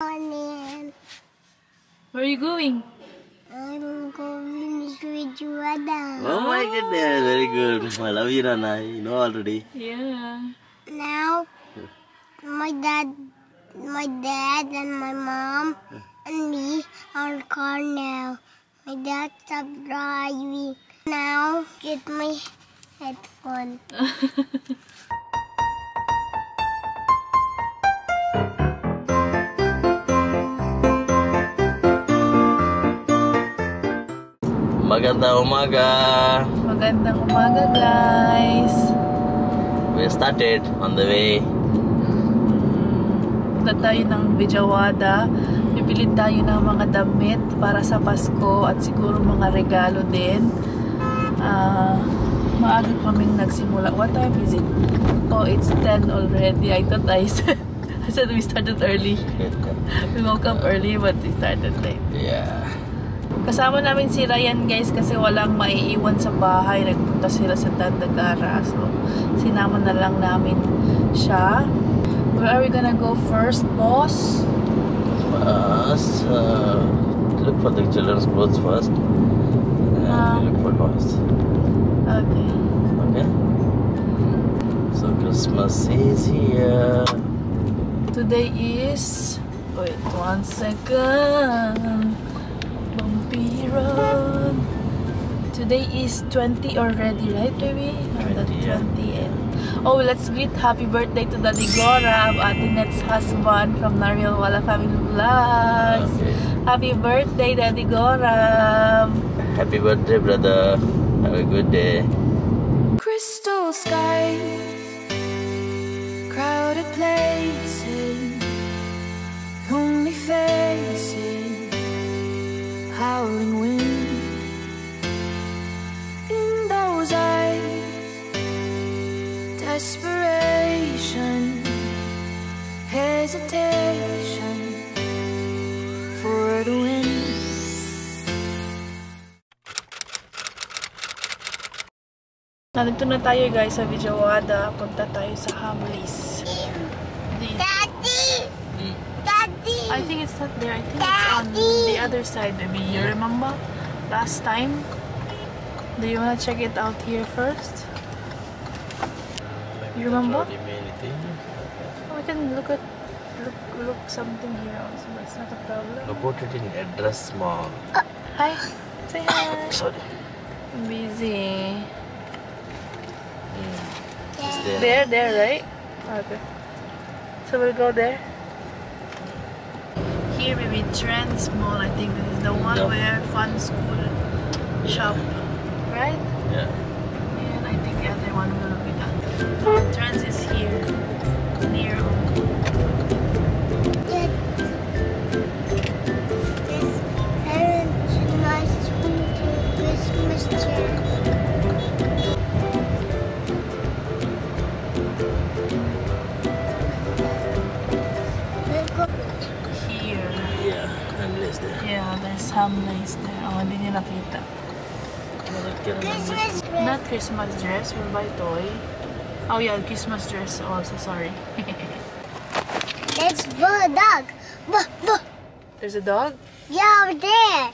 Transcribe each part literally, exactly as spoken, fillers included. Morning. Where are you going? I'm going to Vijayawada. Oh my goodness, very good. I love you, Nana. You know already. Yeah. Now, my dad, my dad and my mom and me are in the car now. My dad stopped driving. Now, get my headphone. Magandang umaga! Magandang umaga, guys! We started on the way. Punta tayo ng Vijayawada. Bibili tayo ng mga damit para sa Pasko at siguro mga regalo din. Uh, maaga kaming nagsimula. What time is it? Oh, it's ten already. I thought I said, I said we started early. We woke up early but we started late. Yeah. Kasama namin si Rayan, guys, kasi walang maiiwan sa bahay. Nagpunta sila sa Tandagara. So, sinama na lang namin siya. Where are we gonna go first, boss? First, uh, look for the children's clothes first. And uh, look for toys. Okay. Okay? So, Christmas is here. Today is... Wait, one second. Run. Today is twenty already, right, baby? twenty, the twentieth. Oh, let's greet happy birthday to Daddy Gorab, Ate Net's husband from Vijayawada Family Vlogs. Okay. Happy birthday, Daddy Gorab. Happy birthday, brother. Have a good day. Crystal skies, crowded places, lonely faces. Howling wind in those eyes, desperation, hesitation for the wind. Nandito na tayo, guys, sa Vijayawada. Punta tayo sa Hamleys. Daddy! I think it's not there. I think Daddy. It's on the other side, baby. You remember last time? Do you wanna check it out here first? You remember? Oh, we can look at look look something here also. That's not a problem. About it in Trends Mall. Uh, hi. Say hi. Sorry. Busy. Yeah. There. there, there, right? Okay. So we'll go there. Here we meet Trends Mall. I think this is the one yeah. where fun school shop, right? Yeah. And I think the other one will be done. Trends is here, near. This is a nice Christmas tree. Yeah, there's Hamleys there. Oh, hindi niya nakita. Christmas dress. Not Christmas dress. We'll buy toy. Oh yeah, Christmas dress also. Sorry. There's a dog. There's a dog? Yeah, over there.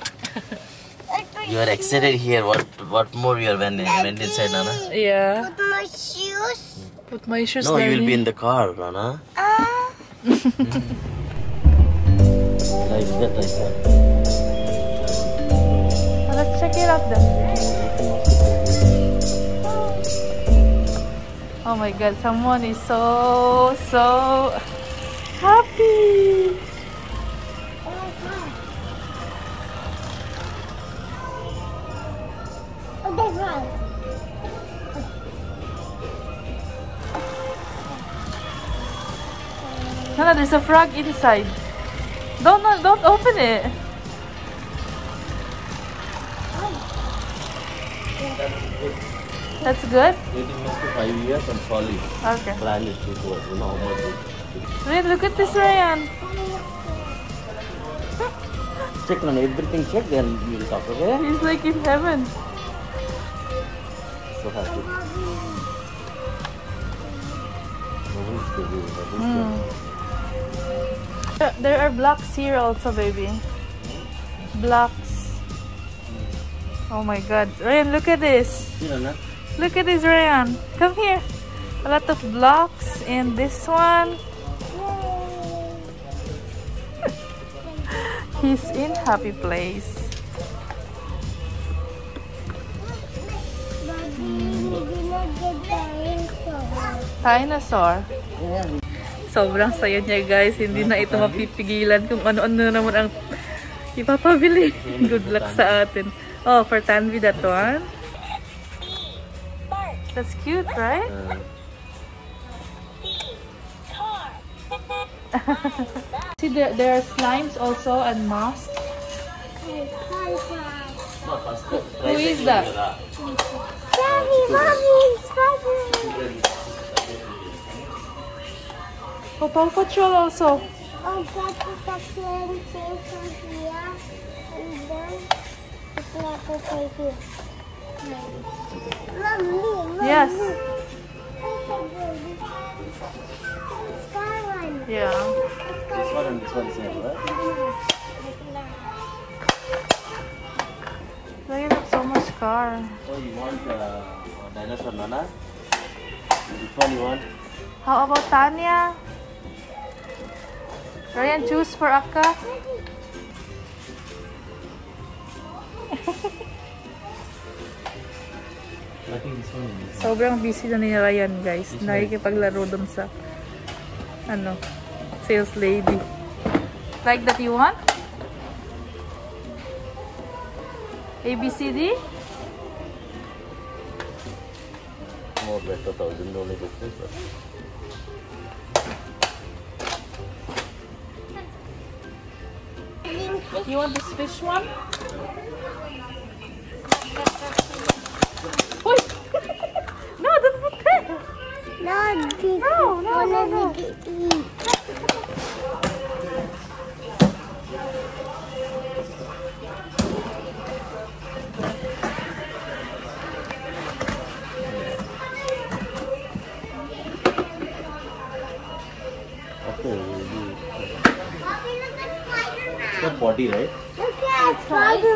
You are excited here. What What more you are when went inside, Nana? Yeah. Put my shoes. Put my shoes. No, you will be in the car, Nana. Ah. Like that, like that. Well, let's check it out then. Oh my god, someone is so, so happy. Oh my god. Oh, there's one. No, no, there's a frog inside. Don't don't open it. That's good. Waiting must be five years and solid. Okay. Plan is too good. You know how much it. Wait, look at this, Rayan. Check on everything. Check, then you will talk. Okay? He's like in heaven. So happy. Mm. There are blocks here also, baby. Blocks. Oh my god. Rayan, look at this. Look at this, Rayan. Come here. A lot of blocks. And this one. He's in happy place. Dinosaur. Sobrang saya niya, guys. Hindi na ito mapipigilan kung ano-ano naman ang ipapabili. Good luck sa atin. Oh, for Tanvi, that one. That's cute, right? See, there, there are slimes also and moss. Who is that? Daddy, mommy, it's Daddy. Oh, Paw Patrol also. Oh, Paw Patrol here. And then Paw Patrol here. Mommy, mommy. Yes. Yeah. This one and this one is here, right? Look at so much car. So you want uh, dinosaur, Nana? Which one you want? How about Tanya? Rayan, choose for Akka. I think this one is. Sobrang busy na ni Rayan, guys. Nakikipaglaro dun sa ano, sales lady. Like that you want? A B C D? More better thousand dollar boxes. You want this fish one? No, don't put that. No, no, no, no, no. forty, right? Okay, forty.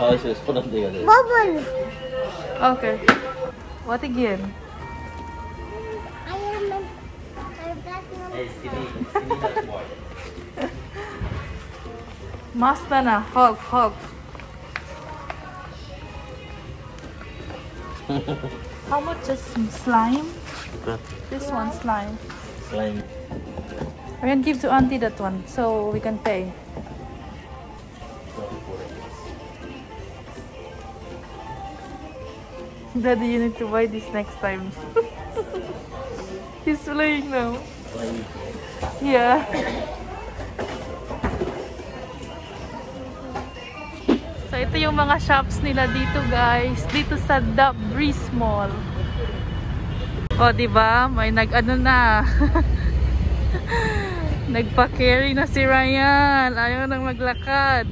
Oh, it's just put on the other. Bubble. Okay. What again? I am a... Hey, skinny. Skinny that boy. Mastana. Hog, hog. How much is slime? Good. This yeah. one slime. Slime. I can give to auntie that one, so we can pay. Daddy, you need to buy this next time. He's playing now. Yeah. So, ito yung mga shops nila dito, guys. Dito sa The Breeze Mall. O, diba? May nag-ano na. Nagpa-carry na si Rayan. Ayaw nang maglakad.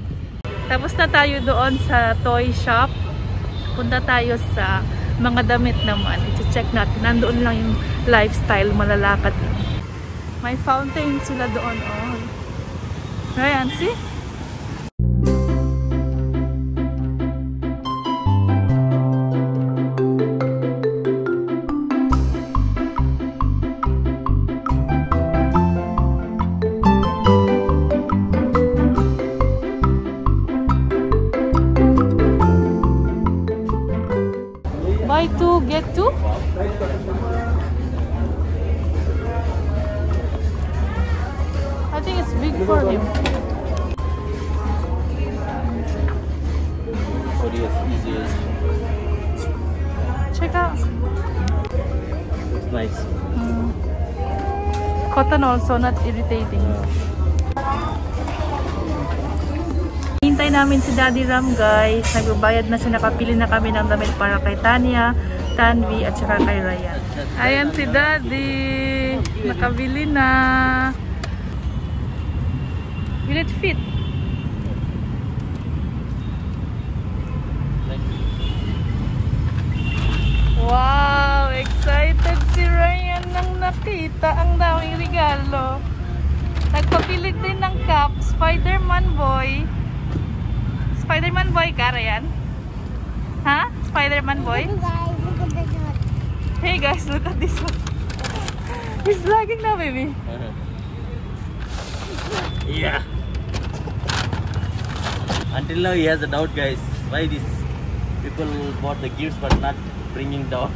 Tapos na tayo doon sa toy shop. Punta tayo sa mga damit naman. I-check natin. Nandoon lang yung lifestyle. Malalakad. May fountain sila doon. Oh. Rayan, see? So not irritating. Hintay namin si Daddy Ram, guys. Nagbayad na siya. Nakapili na kami ng damit para kay Tanya, Tanvi, at saka kay Rayan. Ayan si Daddy. Nakabili na. Will it fit? Wow! Excited si Rayan nang nakita ang daming regalo. Nagpapilit din ng cup, Spider-Man boy. Spider-Man boy ka, Rayan? Huh? Spider-Man boy? Hey guys, look at this one. He's vlogging now, baby. Yeah. Until now he has a doubt, guys. Why these people bought the gifts but not bringing down?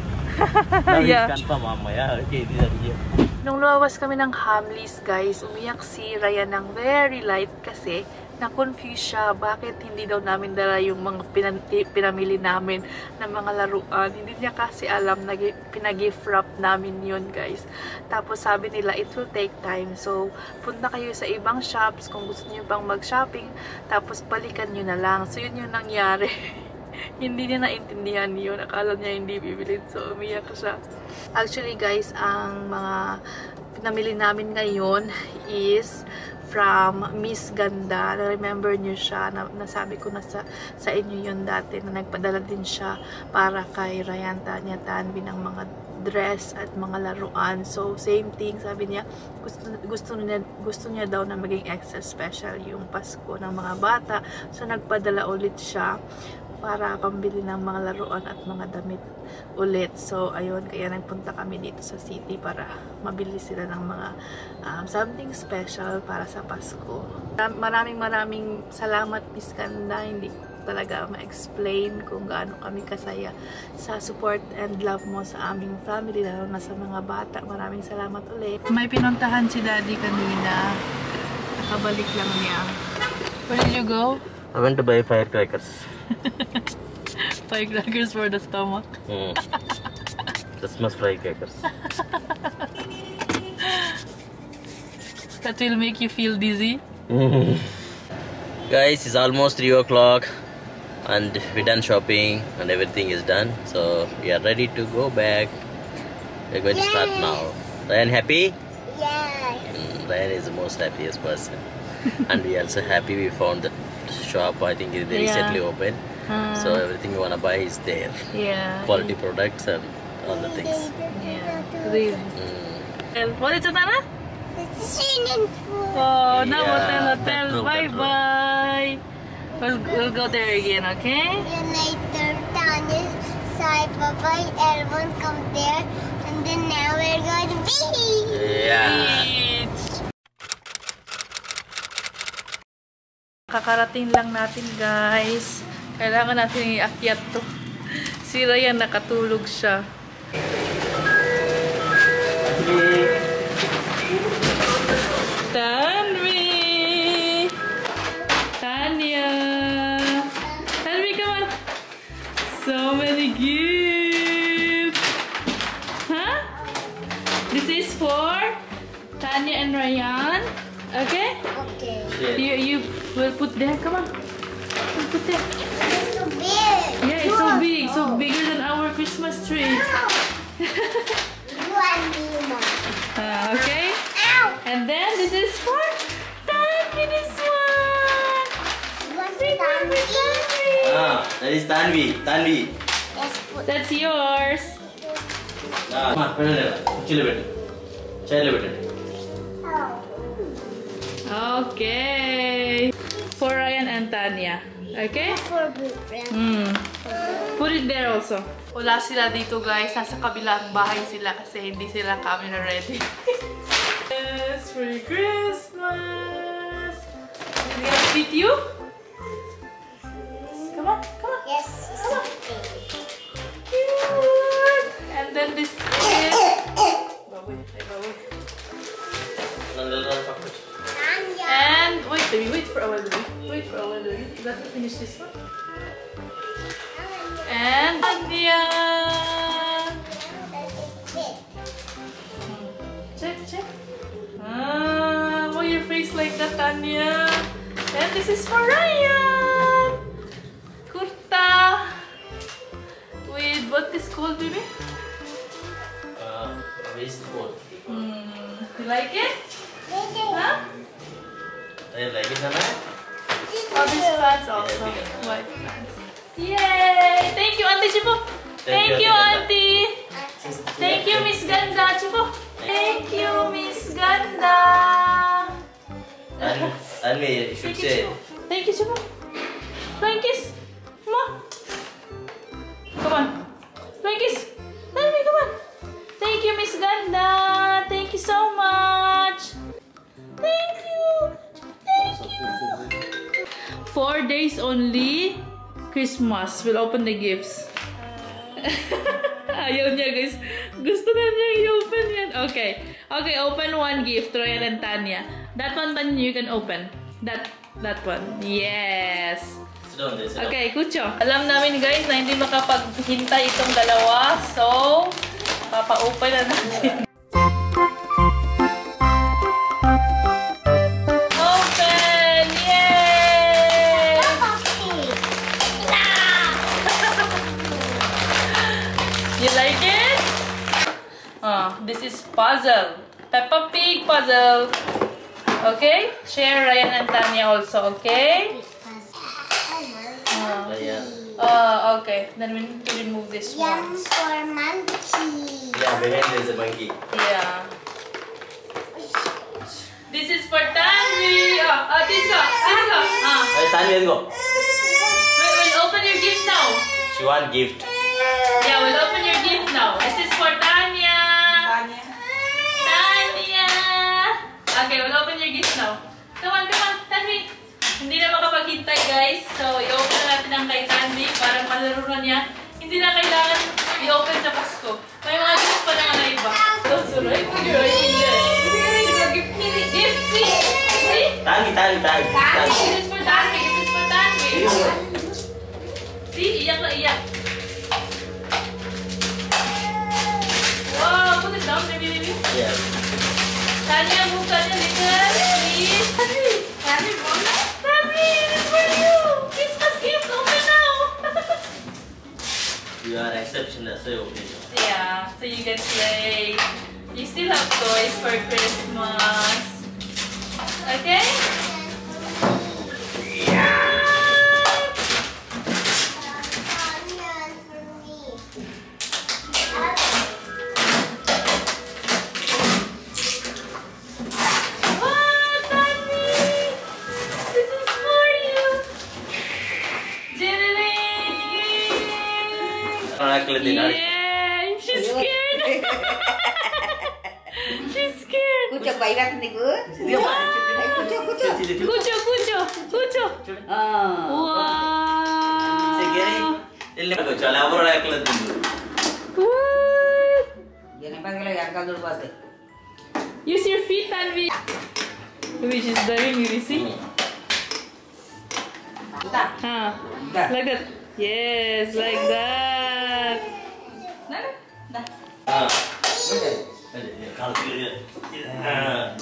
Now he's yeah. Confirmed, mama. Yeah, okay, these are here. Nung lumawas kami ng Hamleys, guys, umiyak si Rayan ng very light kasi na-confuse siya bakit hindi daw namin dala yung mga pinamili namin ng mga laruan. Hindi niya kasi alam na pinag-gift wrap namin yun, guys. Tapos sabi nila, it will take time. So, punta kayo sa ibang shops kung gusto niyo pang mag-shopping. Tapos, balikan nyo na lang. So, yun yung nangyari. Hindi niya naintindihan yun. Akala niya hindi bibilin. So, umiyak siya. Actually, guys, ang mga pinamili namin ngayon is from Miss Ganda. Na-remember niyo siya. Na nasabi ko na sa, sa inyo yun dati na nagpadala din siya para kay Rayan Tanya Tanvi ng mga dress at mga laruan. So, same thing. Sabi niya, gusto, gusto, niya, gusto niya daw na maging extra special yung Pasko ng mga bata. So, nagpadala ulit siya para pambili ng mga laruan at mga damit ulit. So, ayun, kaya nagpunta kami dito sa city para mabili sila ng mga um, something special para sa Pasko. Maraming maraming salamat, Miss Ganda. Hindi talaga ma-explain kung gaano kami kasaya sa support and love mo sa aming family, lalo na sa mga bata. Maraming salamat ulit. May pinuntahan si Daddy kanina. Nakabalik lang niya. Where did you go? I went to buy firecrackers. Firecrackers for the stomach. Mm. Christmas firecrackers. That will make you feel dizzy. Mm. Guys, it's almost three o'clock and we're done shopping and everything is done. So we are ready to go back. We're going yes. to start now. Rayan happy? Yeah. Mm, Rayan is the most happiest person. And we are so happy we found the shop. I think they yeah. recently opened. Hmm. So everything you wanna buy is there. Yeah. Quality products and all the things. Yeah. Mm. And what is it, Nana? Oh, now hotel, hotel. True, bye bye. We'll we'll go there again, okay? Later, Tanya's side, bye. Everyone come there, and then now we're going to beach. Yeah. Beach. Kakarating lang natin, guys. Kailangan natin iakyat to. Si Rayan nakatulog siya. Tanvi! Tanya! Tanvi, come on! So many gifts! Huh? This is for Tanya and Rayan. Okay? Okay. You, you will put there. Come on. We'll put there. It's so big. Yeah, it's so big. Oh. So bigger than our Christmas tree. Ow. You are me, uh, okay. Ow. And then this is for Tanvi. This one. What's Tanvi? Ah, that is Tanvi. Tanvi. That's yours. Ah, come on, put it there. Chill a bit. Chill a bit. Okay, for Rayan and Tanya, okay? Mm. Put it there also. Wala sila dito, guys. Nasa kabilang bahay sila kasi hindi sila kami na ready. Yes, Merry Christmas! Did we treat you? Come on, come on. Yes, come on. Cute! And then this is... Baboy, ay baboy. Lalala, pakuch. And wait, baby, wait for a while, baby. Wait for a while, baby. Let me finish this one. And Tanya. Check, check. Ah, why your face like that, Tanya? And this is for Rayan. Kurta. Wait, what is called, baby? Uh, waistcoat. Hmm. You like it? Huh? Do you like it, Nana? Oh, these plants also. Yeah, white plants. Yay! Thank you, Auntie Chipo. Thank, Thank you, Auntie. Auntie. Thank you, Miss Ganda. Chipo. Thank you, Miss Ganda. And Ali, you should say. Thank you, Shubha. Flying kiss. Come on. Come on. Flying kiss. Let me, come on. Thank you, Miss Ganda. Thank you so much. Thank you. Thank you. Four days only. Christmas. We'll open the gifts. Ayaw niya, guys. Gusto na niya i-open yan. Okay. Okay, open one gift, Royal and Tanya. That one, Tanya, you can open. That that one. Yes. Okay, Kucho. Alam namin, guys, na hindi makapaghintay itong dalawa. So, papa-open na natin. Open! Yay! You like it? Oh, this is puzzle. Peppa Pig puzzle. Okay? Share Rayan and Tanya also, okay? Oh, yeah. Oh, okay. Then we need to remove this one. Yum for monkey. Yeah, behind there is a monkey. Yeah. This is for Tanvi. Oh, oh, this go. This go. Ah. Hey, Tanvi, let's go. Wait, we'll open your gift now. She wants gift. Yeah, we'll open your gift now. This is for Tanya. Tanya. Tanya. Okay, we'll open your gift now. Come on, come on, Tanvi. Hindi na makapaghintay, guys. So, i-open natin ang kay Tanvi. Parang malaro na niya. Hindi na kailangan i-open sa Pasko. May mga gift pa naman na iba. So, suroy. Suroy. Gift me. Gift me. See? Tanvi, Tanvi, Tanvi. This is for Tanvi. This is for Tanvi. See? Iyak na iyak. Wow, put it down, baby, baby. Yeah. Tanya, move Tanya later. Please. Tanvi. Tanvi, move na. You are an exception, that's why you open it. Yeah, so you can play. You still have toys for Christmas. Okay? Yeah! What, Daddy? This is for you. Yeah, she's scared. She's scared. Kucho, bairak ni good. Kucho, kucho, kucho, kucho, kucho. Wow. Segeri, ilmu kucho. Chala baru nak keluar dulu. What? Jangan pakai lagi angkat dulu pasi. Use your feet, Tanvi. Which is doing, you see? Tak. Ha. Like that. Yes, like that. Nada? Da. Ah. Okay. Ah.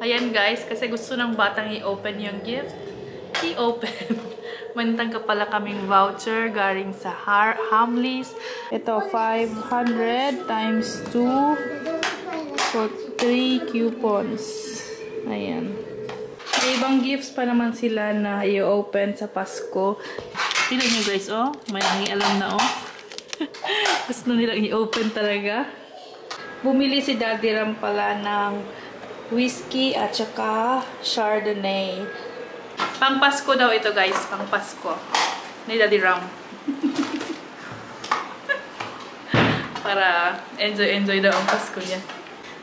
Ayan guys, kasi gusto ng batang i-open yung gift. I-open. Mantang ka pala kaming voucher galing sa Hamleys. Ito, five hundred times two. So, three coupons. Ayan. May ibang gifts pa naman sila na i-open sa Pasko. Tignan nyo guys, oh. May nangialam na, oh. Gusto nilang i-open talaga. Bumili si Daddy Ram pala ng whiskey at saka Chardonnay. Pang Pasko daw ito guys, pang Pasko. Ni Daddy Ram. Para enjoy-enjoy daw ang Pasko niya.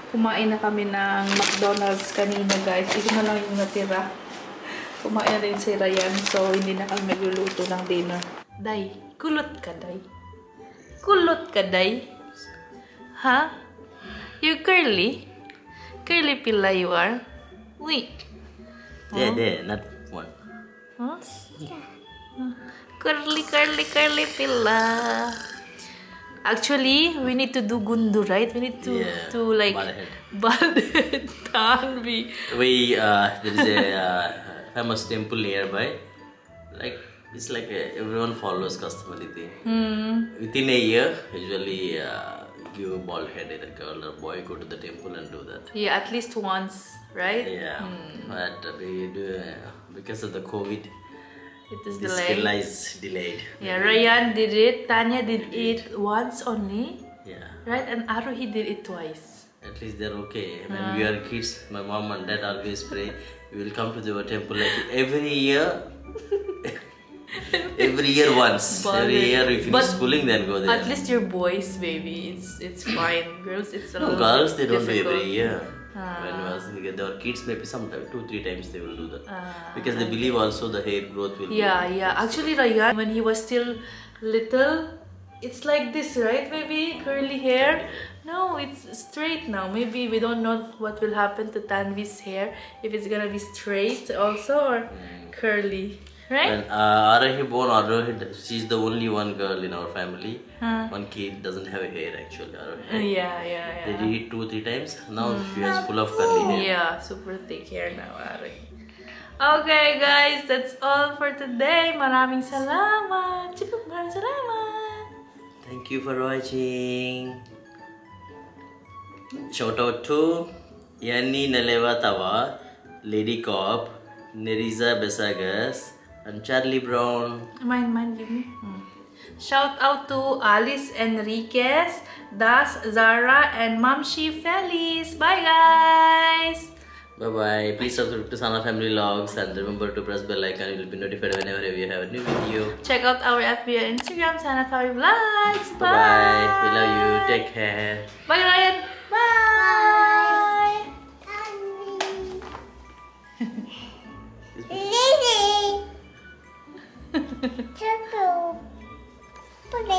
Kumain na kami ng McDonald's kanina, guys. Ito na lang yung natira. Kumain na rin si Rayan. So, hindi na kami magluluto ng dinner. Day, kulot ka, Day. Kulot ka, Day. Ha? Huh? You curly? Curly pila you are? Wait. There, huh? There. Not one. Huh? Yeah. Huh? Curly, curly, curly pila. Actually, we need to do gundu, right? We need to, yeah, to like... Bald head. Bald head. Tanvi. We, uh, there is a uh, famous temple nearby. Like, it's like a, everyone follows customarily. Mm. Within a year, usually uh, give a bald head, either girl or boy, go to the temple and do that. Yeah, at least once, right? Yeah. Mm. But we do, uh, because of the COVID, It is this delayed. This is delayed. Yeah, Rayan did it. Tanya did, did it once only. Yeah. Right? And Aruhi did it twice. At least they're okay. When uh. we are kids, my mom and dad always pray, we will come to the temple like every year. Every year once. But every year we finish schooling, then go there. At least your boys, baby, it's it's fine. Girls, it's a no, little girls, they don't do every year. Ah. When I was in their kids, maybe sometimes two, three times they will do that ah, because they believe also the hair growth will. Yeah, grow. Yeah. Actually, Rayan, when he was still little, it's like this, right? Maybe curly hair. No, it's straight now. Maybe we don't know what will happen to Tanvi's hair, if it's gonna be straight also or mm. curly. Right? When uh, Arahi born, Arahi, she's the only one girl in our family. Huh. One kid doesn't have hair actually. Arahi. Yeah, yeah, yeah. They did it two, three times. Now mm. she has full of curly hair. Yeah, super thick hair now, Arahi. Okay, guys, that's all for today. Maraming salamat. Chikuk, maraming salamat. Thank you for watching. Shout out to Yani Nalevatawa, Lady Cop, Neriza Besagas, and Charlie Brown. Mind, mind, give me. Mm. Shout out to Alice Enriquez, Das Zara, and Mamshi Feliz. Bye, guys. Bye bye. Please subscribe to Sana Family Vlogs and remember to press bell icon. You will be notified whenever we have a new video. Check out our F B and Instagram, Sana Family Vlogs. Bye. Bye bye. We love you. Take care. Bye, Ryan. Bye. Bye. Turtle.